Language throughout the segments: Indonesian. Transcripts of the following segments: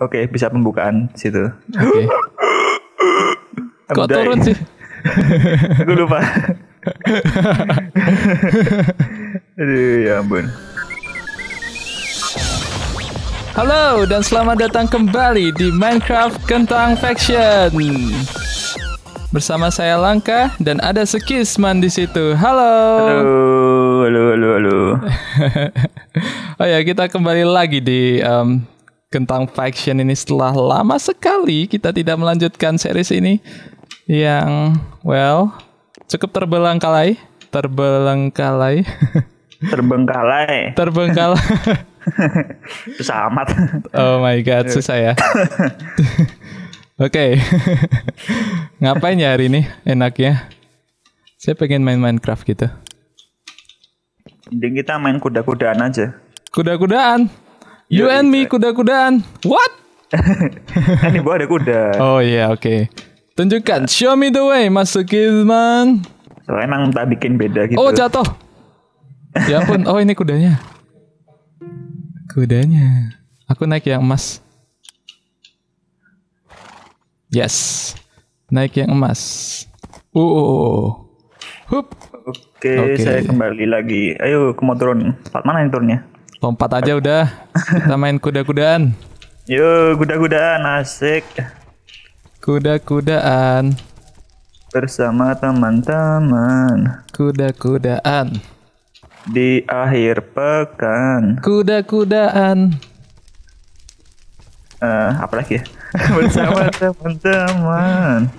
Oke, bisa pembukaan situ. Oke. Kok turun sih? Gue lupa. Aduh, ya ampun. Halo dan selamat datang kembali di Minecraft Kentang Faction. Bersama saya Langka dan ada Sukisman di situ. Halo. Halo. Oh ya, kita kembali lagi di Kentang Faction ini setelah lama sekali kita tidak melanjutkan series ini yang well cukup terbengkalai. Susah amat. Oh my god, susah ya. Oke. Ngapain ya hari ini enaknya? Saya pengen main Minecraft gitu. Mending kita main kuda-kudaan aja. Kuda-kudaan? You and me, kuda-kudaan. What? Kan di bawah ada kuda. Oh iya, yeah, oke. Okay. Tunjukkan, show me the way, Mas Sukisman. Soalnya emang tak bikin beda gitu. Oh, jatuh. Ya ampun, oh ini kudanya. Kudanya. Aku naik yang emas. Yes. Naik yang emas. Hup. Oke, saya kembali lagi. Ayo, ke motoron. Mana yang turunnya? Lompat aja udah, kita main kuda-kudaan. Yuk, kuda-kudaan, asik. Kuda-kudaan. Bersama teman-teman. Kuda-kudaan. Di akhir pekan. Kuda-kudaan. Apa lagi ya? Bersama teman-teman.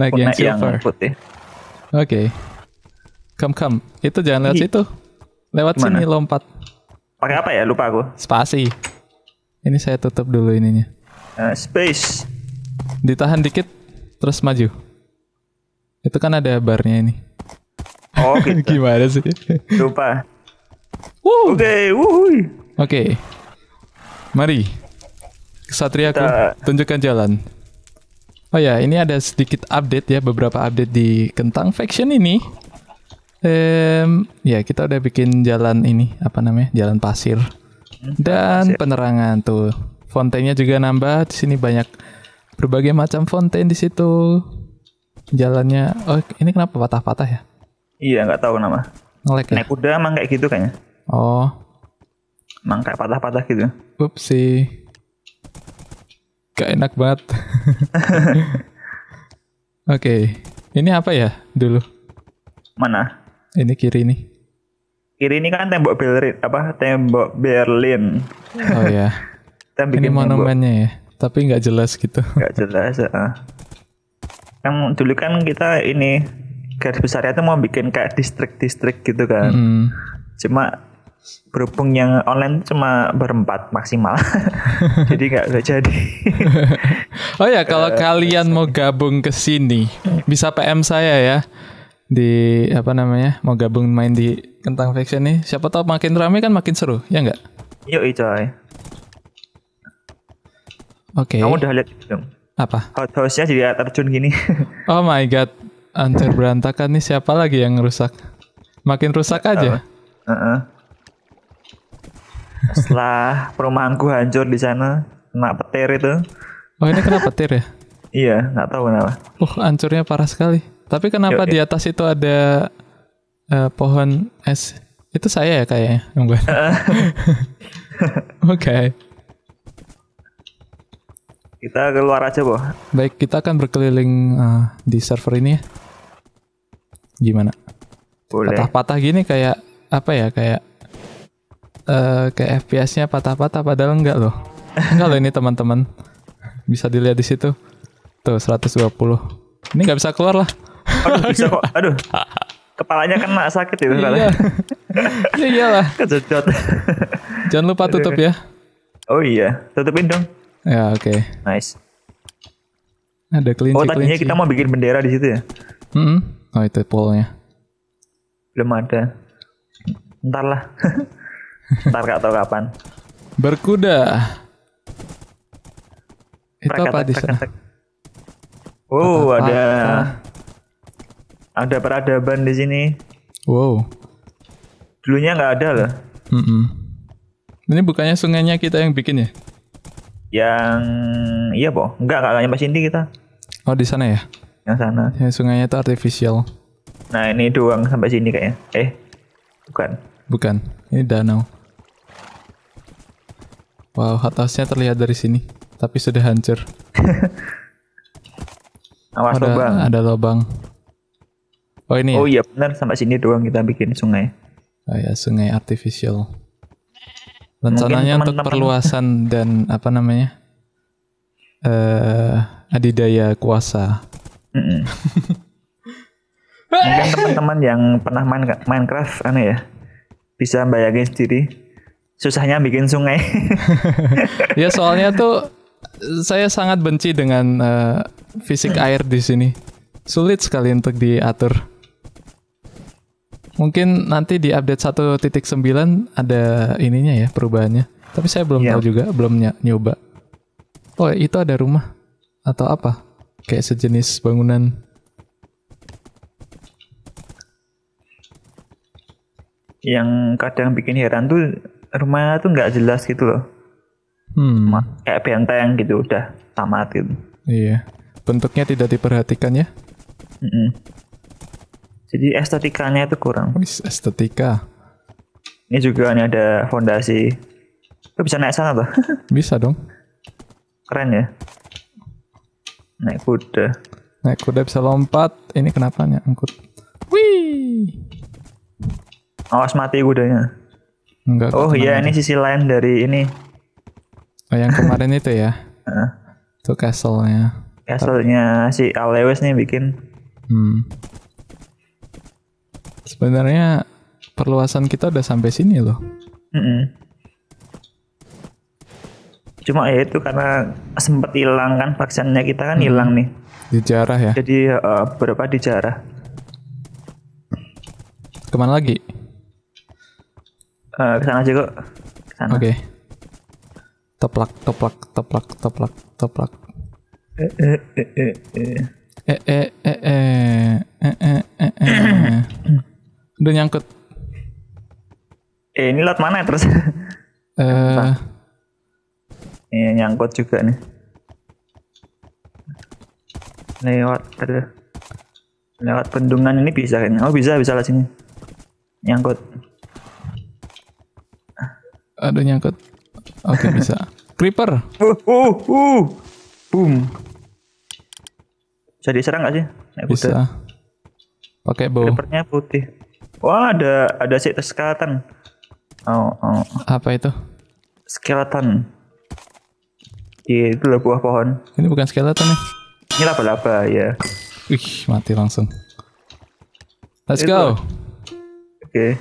Naik yang putih. Oke. Come. Itu jangan lewat situ. Lewat sini lompat. Pakai apa ya? Lupa aku. Spasi. Ini saya tutup dulu ininya. Space. Ditahan dikit, terus maju. Itu kan ada barnya ini. Oh, gitu. Gimana sih? Lupa. Oke. Mari. Kesatriaku, tunjukkan jalan. Oh ya, ini ada sedikit update ya, beberapa update di Kentang Faction ini. Ya kita udah bikin jalan ini apa namanya, jalan pasir dan penerangan tuh, fontainya juga nambah di sini, banyak berbagai macam fontain di situ. Jalannya, oh ini kenapa patah-patah ya? Iya, nggak tahu nama. Ngelek ya? Naik kuda emang kayak gitu kayaknya. Oh, emang kayak patah-patah gitu. Upsi, gak enak banget. Oke, ini apa ya dulu? Mana? Ini kiri nih. Kiri ini kan tembok Berlin, apa? Tembok Berlin. Oh ya. Ini monumennya ya. Tapi nggak jelas gitu. Nggak jelas. Kan dulu kan kita ini garis besarnya tuh mau bikin kayak distrik-distrik gitu kan. Cuma berhubung yang online cuma berempat maksimal. Jadi nggak jadi. Oh ya, kalau kalian mau gabung ke sini bisa PM saya ya. Di apa namanya, mau gabung main di Kentang Faction nih, siapa tahu makin ramai kan makin seru ya nggak? Yuk, coy. Oke. Kamu udah lihat belum? Apa? Hothouse-nya jadi terjun gini. Oh my god, anjir berantakan nih, siapa lagi yang ngerusak? Makin rusak aja. Setelah perumahanku hancur di sana, kena petir itu. Oh ini kena petir ya? Iya, nggak tahu kenapa. Hancurnya parah sekali. Tapi kenapa di atas itu ada pohon es? Itu saya ya kayaknya. Oke. Kita keluar aja, Bo. Baik, kita akan berkeliling di server ini ya. Gimana? Boleh. Patah-patah gini kayak apa ya? Kayak kayak FPS-nya patah-patah padahal enggak loh. Enggak loh ini teman-teman. Bisa dilihat di situ. Tuh 120. Ini nggak bisa keluar lah. Aduh, bisa kok. Aduh, kepalanya kena sakit itu. Iya. Ya iyalah. Kejodot. Jangan lupa tutup ya. Oh iya, tutupin dong. Ya oke. Okay. Nice. Ada kelinci. Oh tadinya kita mau bikin bendera di situ ya. Oh itu polnya. Belum ada. Ntar lah. Ntar gak tau kapan. Berkuda. Itu apa di sana? Wow, ada peradaban di sini. Wow. Dulunya nggak ada loh. Ini bukannya sungainya kita yang bikin ya? Yang iya, Bo. Enggak nyampe sini kita. Oh, di sana ya? Yang sana. Ya, sungainya itu artificial. Nah, ini doang sampai sini kayaknya. Bukan. Ini danau. Wow, atasnya terlihat dari sini, tapi sudah hancur. Awas lubang. Ada lubang. Oh, ini. Oh ya? Iya, benar sampai sini doang kita bikin sungai. Oh ya, sungai artificial. Rencananya untuk perluasan dan apa namanya? Adidaya kuasa. Mungkin teman-teman yang pernah main Minecraft aneh ya. Bisa bayangin sendiri susahnya bikin sungai. Ya, soalnya tuh saya sangat benci dengan fisik air di sini. Sulit sekali untuk diatur. Mungkin nanti di update 1.9 ada ininya ya, perubahannya. Tapi saya belum tahu juga, belum nyoba. Oh, itu ada rumah atau apa? Kayak sejenis bangunan. Yang kadang bikin heran tuh rumahnya tuh nggak jelas gitu loh. Kayak benteng gitu, udah tamat gitu. Iya, bentuknya tidak diperhatikan ya. Jadi estetikanya itu kurang. Wih, estetika. Ini juga ini ada fondasi. Itu bisa naik sana tuh. Bisa dong. Keren ya. Naik kuda. Naik kuda bisa lompat. Ini kenapa nyangkut? Wih. Awas mati kudanya. Enggak. Oh iya, ini sisi lain dari ini. Oh, yang kemarin itu ya? Itu castle-nya. Castle-nya si Arlewis nih bikin. Sebenarnya perluasan kita udah sampai sini loh. Cuma ya itu karena sempat hilang kan, vaksinnya kita kan hilang nih. Dijarah ya? Jadi berapa dijarah? Kemana lagi? Kesana aja kok. Oke. Okay. Teplak. Udah nyangkut. Ini lot mana terus? Ini nyangkut juga nih. Lewat bendungan ini bisa kayaknya. Oh, bisa lah sini. Nyangkut. Aduh, nyangkut. Oke, bisa. Creeper. Boom. Bisa diserang nggak sih? Naik bisa. Kuda. Pakai bow. Creepernya putih. Wah, ada skeleton. Oh. Apa itu? Skeleton. Iya, itu buah pohon. Ini bukan skeleton nih. Ini laba-laba ya. Wih, mati langsung. Let's go. Oke.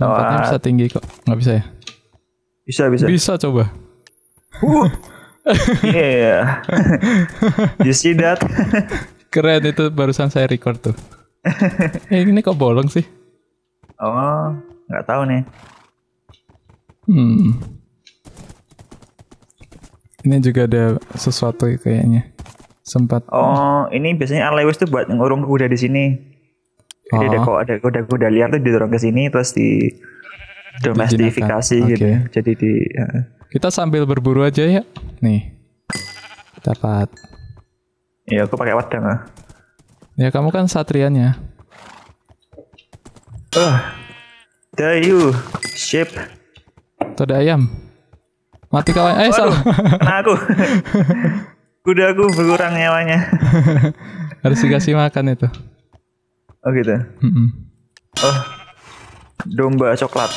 Lompatnya bisa tinggi kok. Nggak bisa ya? Bisa coba. Yeah. You see that? Keren, itu barusan saya record tuh. Ini kok bolong sih? Oh, nggak tahu nih. Ini juga ada sesuatu kayaknya. Sempat. Oh, ini biasanya Arlewis tuh buat ngurung kuda di sini. Jadi ada kuda-kuda liar tuh didorong ke sini terus di domestifikasi gitu. Jadi kita sambil berburu aja ya. Nih. Dapat. Ya, aku pakai pedang lah. Ya, kamu kan satriannya. Dayu sheep. Tuh ada ayam. Mati kawan. Salah. Kena aku. Kudaku berkurang nyawanya. Harus dikasih makan itu. Oh gitu. Domba coklat.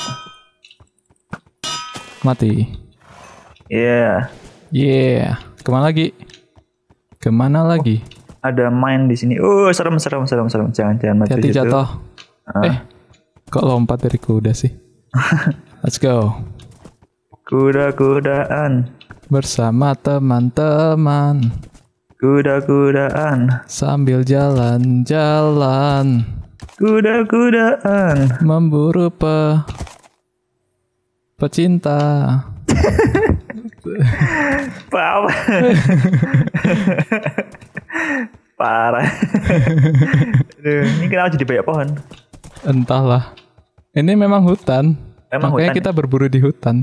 Mati. Yeah. Kemana lagi? Ada main di sini. Serem. Jangan mati. Hati jatuh. Kok lompat dari kuda sih? Let's go. Kuda-kudaan bersama teman-teman. Kuda-kudaan sambil jalan-jalan. Kuda-kudaan memburu pecinta. Parah. Ini kenapa jadi banyak pohon? Entahlah. Ini memang hutan. Emang makanya hutan kita ya? Berburu di hutan.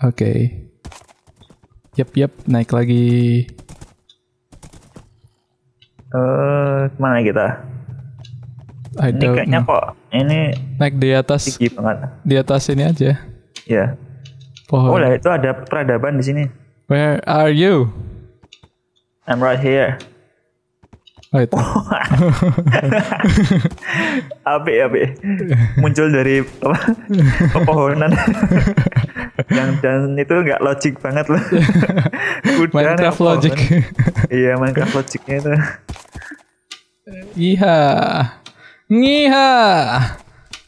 Oke. Yap, naik lagi. Kemana kita? Ini kayaknya kok ini naik di atas. Di atas ini aja. Ya. Pohon. Oh lah, itu ada peradaban di sini. Where are you? I'm right here. Oh, itu. Api muncul dari pepohonan. Dan itu nggak logik banget loh. Minecraft logic. Iya, Minecraft logicnya itu.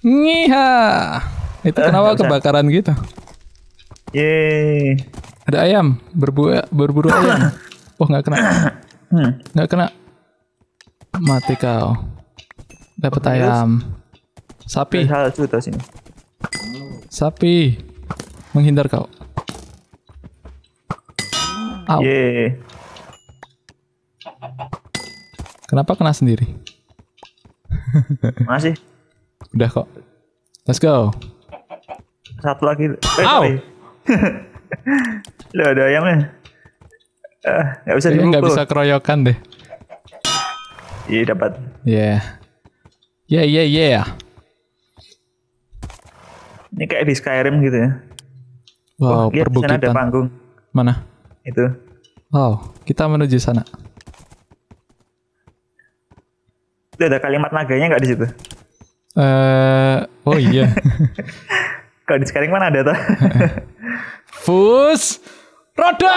Ngiha. Itu kenapa kebakaran gitu? Yeay. Ada ayam, berburu ayam. Oh, nggak kena. Mati kau. Dapat ayam. Sapi. Sapi. Menghindar kau. Au. Yeay. Kenapa kena sendiri? Masih. Udah kok. Let's go. Satu lagi. Au. Loh, ada ayamnya. Nggak bisa dipukul. Nggak bisa keroyokan deh. Iya, dapat. Yeah. Ini kayak di Skyrim gitu ya. Wow, perbukitan. Di sana ada panggung. Mana? Itu. Wow, kita menuju sana. Itu ada kalimat naganya nggak di situ? Oh iya. Kalau di Skyrim mana ada tuh? Fus Roda.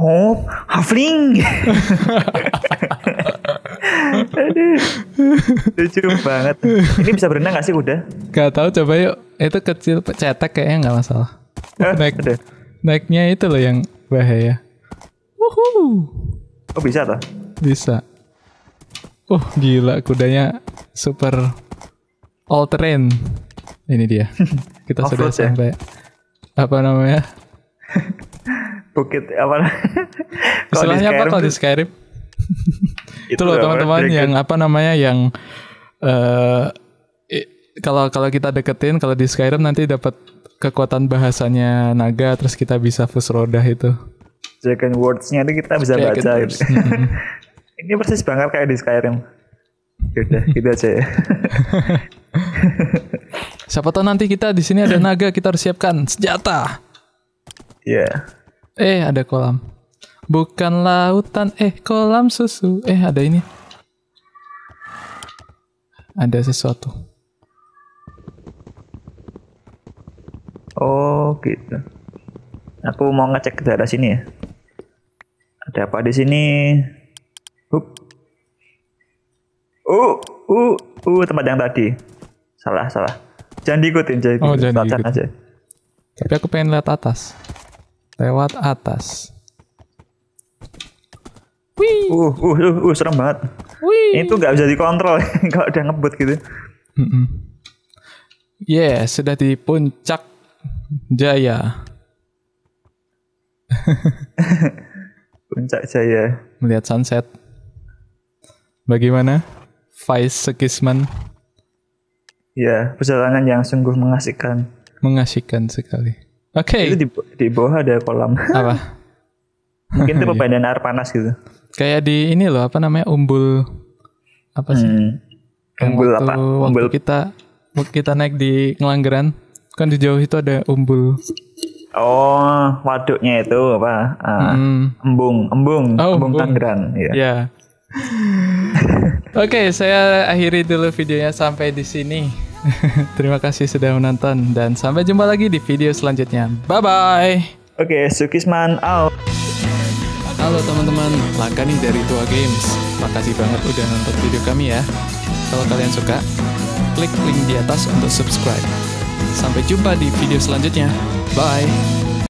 Oh, Halfling. Aduh, lucu banget. Ini bisa berenang gak sih kuda? Gak tau, coba yuk. Itu kecil, cetek kayaknya gak masalah. Naiknya itu loh yang bahaya. Wuhu. Oh, bisa toh? Bisa. Gila, kudanya super all terrain. Ini dia. Kita sudah sampai. Apa namanya? Bukit apa? Istilahnya apa kalau di Skyrim? Itu loh teman-teman yang apa namanya yang kalau kita deketin, kalau di Skyrim nanti dapat kekuatan bahasanya naga, terus kita bisa fus roda itu. Dragon words-nya itu kita bisa baca. Ini persis banget kayak di Skyrim. Udah, gitu aja ya. Siapa tahu nanti kita di sini ada naga, kita harus siapkan senjata. Iya. Ada kolam. Bukan lautan, kolam susu. Ada ini. Ada sesuatu. Oh, gitu. Aku mau ngecek ke daerah sini ya. Ada apa di sini? Tempat yang tadi. Salah. Jangan diikutin, jangan diikutin aja. Tapi aku pengen lihat atas. Lewat atas. Wih. Serem banget. Wih. Itu nggak bisa dikontrol kalau udah ngebut gitu. Yeah, sudah di puncak Jaya. Puncak Jaya. Melihat sunset. Bagaimana? Vice Sukisman. Ya, perjalanan yang sungguh mengasihkan. Mengasihkan sekali. Oke. Itu di bawah ada kolam. Apa? Mungkin itu pemandian air panas gitu. Kayak di ini loh, apa namanya? Umbul. Apa sih? Umbul apa? Umbul kita naik di Ngelanggeran. Kan di jauh itu ada umbul. Oh, waduknya itu apa? Embung Tangerang, ya. Yeah. Oke, saya akhiri dulu videonya sampai di sini. Terima kasih sudah menonton dan sampai jumpa lagi di video selanjutnya. Bye-bye. Oke, Sukisman out. Halo teman-teman, Langka nih dari Tuwa Games. Makasih banget udah nonton video kami ya. Kalau kalian suka, klik link di atas untuk subscribe. Sampai jumpa di video selanjutnya. Bye.